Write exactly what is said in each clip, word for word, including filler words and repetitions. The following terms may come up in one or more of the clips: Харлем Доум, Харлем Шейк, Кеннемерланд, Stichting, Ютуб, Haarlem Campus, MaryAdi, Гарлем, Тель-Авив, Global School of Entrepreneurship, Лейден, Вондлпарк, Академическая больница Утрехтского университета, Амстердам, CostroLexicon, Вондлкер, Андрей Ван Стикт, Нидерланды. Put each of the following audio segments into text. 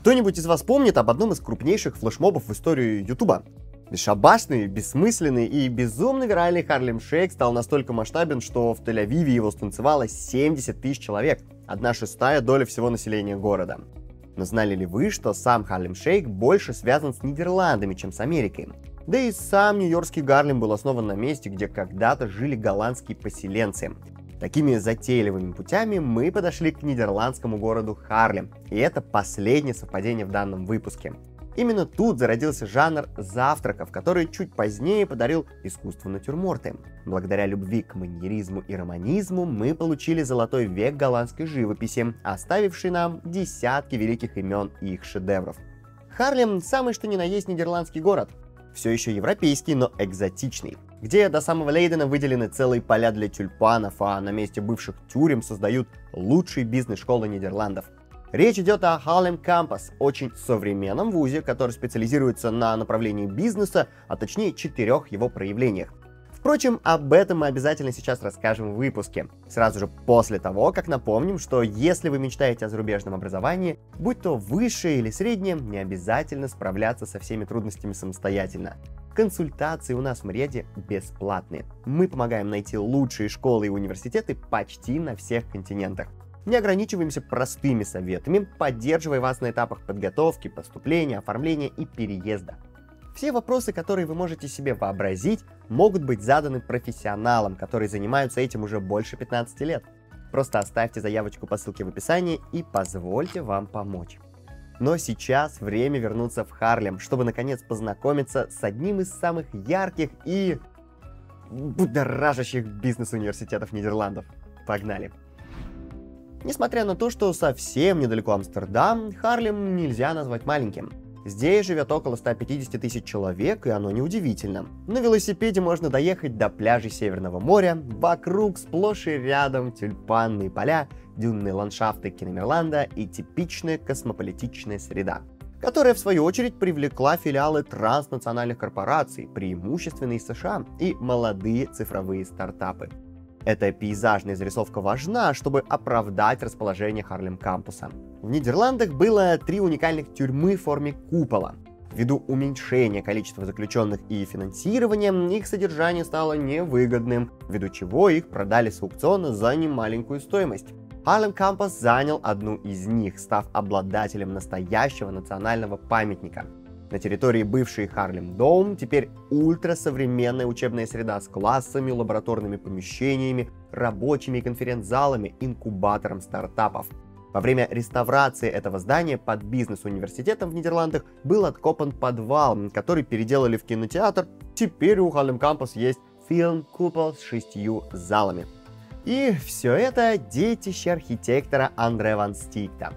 Кто-нибудь из вас помнит об одном из крупнейших флешмобов в истории Ютуба? Бесшабашный, бессмысленный и безумно виральный Харлем Шейк стал настолько масштабен, что в Тель-Авиве его станцевало семьдесят тысяч человек, одна шестая доля всего населения города. Но знали ли вы, что сам Харлем Шейк больше связан с Нидерландами, чем с Америкой? Да и сам нью-йоркский Гарлем был основан на месте, где когда-то жили голландские поселенцы. Такими затейливыми путями мы подошли к нидерландскому городу Харлем, и это последнее совпадение в данном выпуске. Именно тут зародился жанр завтраков, который чуть позднее подарил искусству натюрморты. Благодаря любви к маньеризму и романизму мы получили золотой век голландской живописи, оставивший нам десятки великих имен и их шедевров. Харлем – самый что ни на есть нидерландский город. Все еще европейский, но экзотичный. Где до самого Лейдена выделены целые поля для тюльпанов, а на месте бывших тюрем создают лучшие бизнес-школы Нидерландов. Речь идет о Haarlem Campus, очень современном вузе, который специализируется на направлении бизнеса, а точнее четырех его проявлениях. Впрочем, об этом мы обязательно сейчас расскажем в выпуске, сразу же после того, как напомним, что если вы мечтаете о зарубежном образовании, будь то высшее или среднее, не обязательно справляться со всеми трудностями самостоятельно. Консультации у нас в MaryAdi бесплатные. Мы помогаем найти лучшие школы и университеты почти на всех континентах. Не ограничиваемся простыми советами, поддерживая вас на этапах подготовки, поступления, оформления и переезда. Все вопросы, которые вы можете себе вообразить, могут быть заданы профессионалам, которые занимаются этим уже больше пятнадцати лет. Просто оставьте заявочку по ссылке в описании и позвольте вам помочь. Но сейчас время вернуться в Харлем, чтобы наконец познакомиться с одним из самых ярких и будоражащих бизнес-университетов Нидерландов. Погнали! Несмотря на то, что совсем недалеко Амстердам, Харлем нельзя назвать маленьким. Здесь живет около ста пятидесяти тысяч человек, и оно неудивительно. На велосипеде можно доехать до пляжей Северного моря, вокруг сплошь и рядом тюльпанные поля, дюнные ландшафты Кеннемерланда и типичная космополитичная среда, которая в свою очередь привлекла филиалы транснациональных корпораций, преимущественно из США, и молодые цифровые стартапы. Эта пейзажная зарисовка важна, чтобы оправдать расположение Харлем кампуса. В Нидерландах было три уникальных тюрьмы в форме купола. Ввиду уменьшения количества заключенных и финансирования, их содержание стало невыгодным, ввиду чего их продали с аукциона за немаленькую стоимость. Haarlem Campus занял одну из них, став обладателем настоящего национального памятника. На территории бывшей Харлем Доум теперь ультрасовременная учебная среда с классами, лабораторными помещениями, рабочими и конференц-залами, инкубатором стартапов. Во время реставрации этого здания под бизнес-университетом в Нидерландах был откопан подвал, который переделали в кинотеатр. Теперь у Haarlem Campus есть фильм-купол с шестью залами. И все это детище архитектора Андрея Ван Стикта.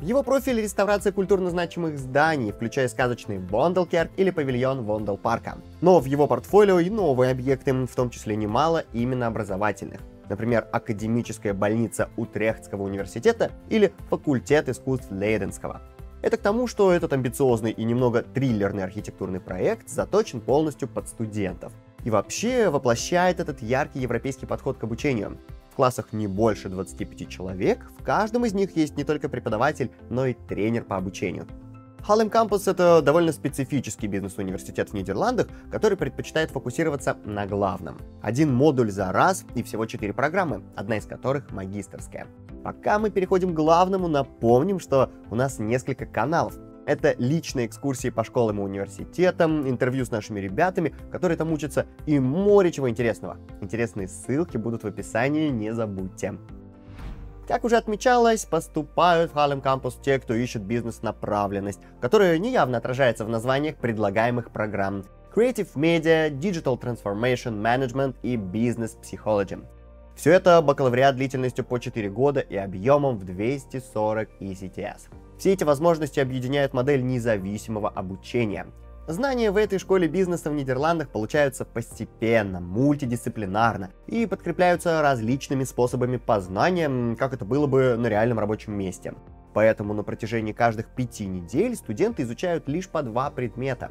Его профиль – реставрация культурно значимых зданий, включая сказочный Вондлкер или павильон Вондлпарка. Но в его портфолио и новые объекты, в том числе немало именно образовательных. Например, Академическая больница Утрехтского университета или факультет искусств Лейденского. Это к тому, что этот амбициозный и немного триллерный архитектурный проект заточен полностью под студентов. И вообще воплощает этот яркий европейский подход к обучению. В классах не больше двадцати пяти человек, в каждом из них есть не только преподаватель, но и тренер по обучению. Haarlem Campus – это довольно специфический бизнес-университет в Нидерландах, который предпочитает фокусироваться на главном. Один модуль за раз и всего четыре программы, одна из которых магистерская. Пока мы переходим к главному, напомним, что у нас несколько каналов. Это личные экскурсии по школам и университетам, интервью с нашими ребятами, которые там учатся, и море чего интересного. Интересные ссылки будут в описании, не забудьте. Как уже отмечалось, поступают в Haarlem Campus те, кто ищет бизнес-направленность, которая неявно отражается в названиях предлагаемых программ Creative Media, Digital Transformation Management и Business Psychology. Все это бакалавриат длительностью по четыре года и объемом в двести сорок и си ти эс. Все эти возможности объединяют модель независимого обучения. Знания в этой школе бизнеса в Нидерландах получаются постепенно, мультидисциплинарно и подкрепляются различными способами познания, как это было бы на реальном рабочем месте. Поэтому на протяжении каждых пяти недель студенты изучают лишь по два предмета.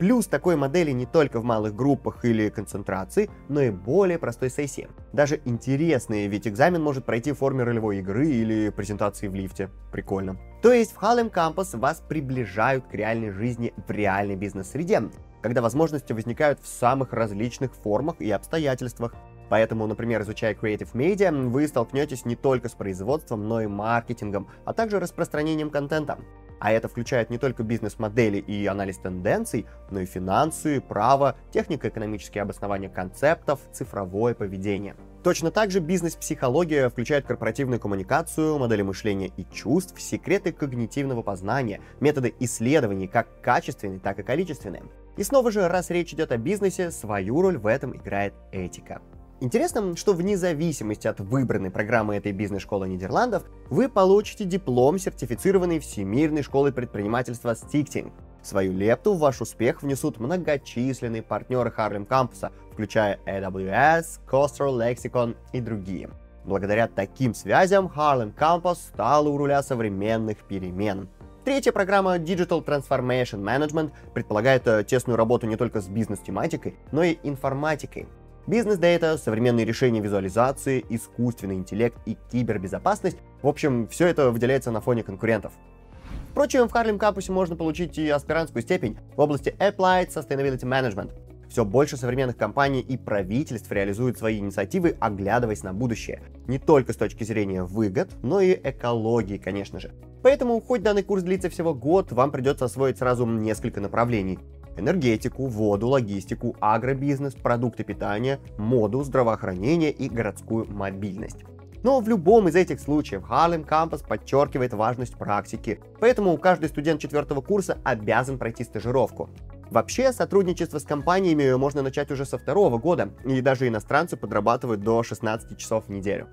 Плюс такой модели не только в малых группах или концентрации, но и более простой сессии. Даже интересные, ведь экзамен может пройти в форме ролевой игры или презентации в лифте. Прикольно. То есть в Haarlem Campus вас приближают к реальной жизни в реальной бизнес-среде, когда возможности возникают в самых различных формах и обстоятельствах. Поэтому, например, изучая Creative Media, вы столкнетесь не только с производством, но и маркетингом, а также распространением контента. А это включает не только бизнес-модели и анализ тенденций, но и финансы, право, технико-экономические обоснования концептов, цифровое поведение. Точно так же бизнес-психология включает корпоративную коммуникацию, модели мышления и чувств, секреты когнитивного познания, методы исследований как качественные, так и количественные. И снова же, раз речь идет о бизнесе, свою роль в этом играет этика. Интересно, что вне зависимости от выбранной программы этой бизнес-школы Нидерландов, вы получите диплом, сертифицированный Всемирной школой предпринимательства Stichting. Свою лепту в ваш успех внесут многочисленные партнеры Haarlem Campus, включая эй дабл ю эс, CostroLexicon и другие. Благодаря таким связям Haarlem Campus стала у руля современных перемен. Третья программа Digital Transformation Management предполагает тесную работу не только с бизнес-тематикой, но и информатикой. Бизнес-дейта, современные решения визуализации, искусственный интеллект и кибербезопасность. В общем, все это выделяется на фоне конкурентов. Впрочем, в Haarlem Campus можно получить и аспирантскую степень в области Applied Sustainability Management. Все больше современных компаний и правительств реализуют свои инициативы, оглядываясь на будущее. Не только с точки зрения выгод, но и экологии, конечно же. Поэтому, хоть данный курс длится всего год, вам придется освоить сразу несколько направлений. Энергетику, воду, логистику, агробизнес, продукты питания, моду, здравоохранение и городскую мобильность. Но в любом из этих случаев Haarlem Campus подчеркивает важность практики, поэтому каждый студент четвертого курса обязан пройти стажировку. Вообще, сотрудничество с компаниями можно начать уже со второго года, и даже иностранцы подрабатывают до шестнадцати часов в неделю.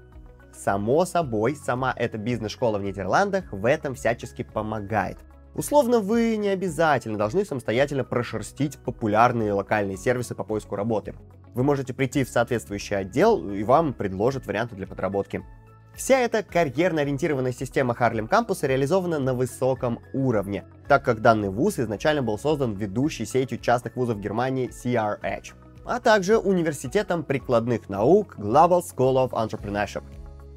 Само собой, сама эта бизнес-школа в Нидерландах в этом всячески помогает. Условно, вы не обязательно должны самостоятельно прошерстить популярные локальные сервисы по поиску работы. Вы можете прийти в соответствующий отдел, и вам предложат варианты для подработки. Вся эта карьерно-ориентированная система Haarlem Campus реализована на высоком уровне, так как данный вуз изначально был создан ведущей сетью частных вузов Германии си ар эйч, а также университетом прикладных наук Global School of Entrepreneurship.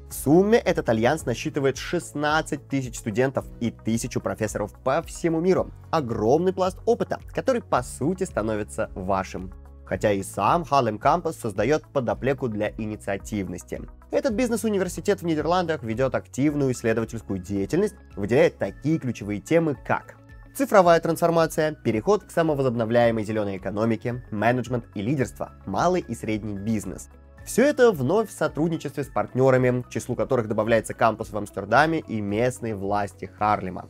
В сумме этот альянс насчитывает шестнадцать тысяч студентов и тысячу профессоров по всему миру. Огромный пласт опыта, который по сути становится вашим. Хотя и сам Haarlem Campus создает подоплеку для инициативности. Этот бизнес-университет в Нидерландах ведет активную исследовательскую деятельность, выделяет такие ключевые темы, как цифровая трансформация, переход к самовозобновляемой зеленой экономике, менеджмент и лидерство, малый и средний бизнес. Все это вновь в сотрудничестве с партнерами, к числу которых добавляется кампус в Амстердаме и местные власти Харлема.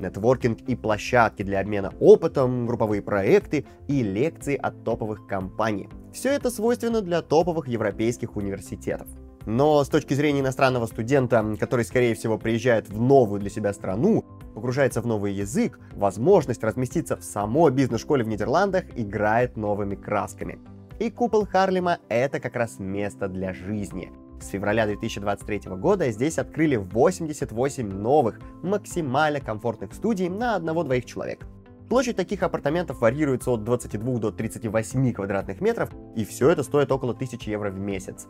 Нетворкинг и площадки для обмена опытом, групповые проекты и лекции от топовых компаний. Все это свойственно для топовых европейских университетов. Но с точки зрения иностранного студента, который, скорее всего, приезжает в новую для себя страну, погружается в новый язык, возможность разместиться в самой бизнес-школе в Нидерландах играет новыми красками. И купол Харлема – это как раз место для жизни. С февраля две тысячи двадцать третьего года здесь открыли восемьдесят восемь новых, максимально комфортных студий на одного-двоих человек. Площадь таких апартаментов варьируется от двадцати двух до тридцати восьми квадратных метров, и все это стоит около тысячи евро в месяц.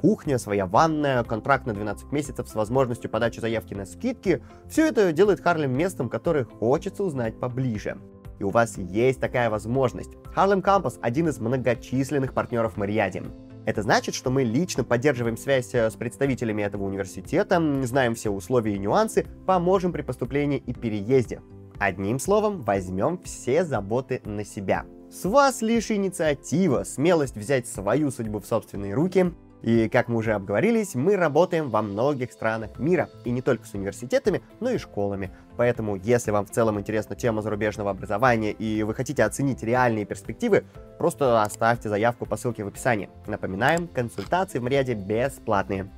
Кухня, своя ванная, контракт на двенадцать месяцев с возможностью подачи заявки на скидки – все это делает Харлем местом, которое хочется узнать поближе. И у вас есть такая возможность. Haarlem Campus – один из многочисленных партнеров MaryAdi. Это значит, что мы лично поддерживаем связь с представителями этого университета, знаем все условия и нюансы, поможем при поступлении и переезде. Одним словом, возьмем все заботы на себя. С вас лишь инициатива, смелость взять свою судьбу в собственные руки. И, как мы уже обговорились, мы работаем во многих странах мира, и не только с университетами, но и школами. Поэтому, если вам в целом интересна тема зарубежного образования и вы хотите оценить реальные перспективы, просто оставьте заявку по ссылке в описании. Напоминаем, консультации в MaryAdi бесплатные.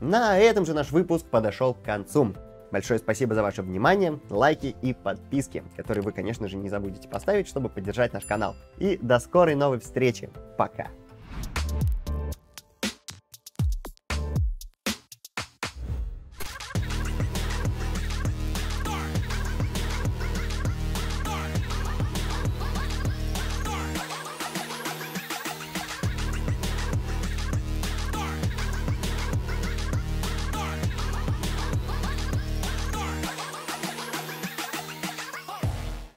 На этом же наш выпуск подошел к концу. Большое спасибо за ваше внимание, лайки и подписки, которые вы, конечно же, не забудете поставить, чтобы поддержать наш канал. И до скорой новой встречи. Пока!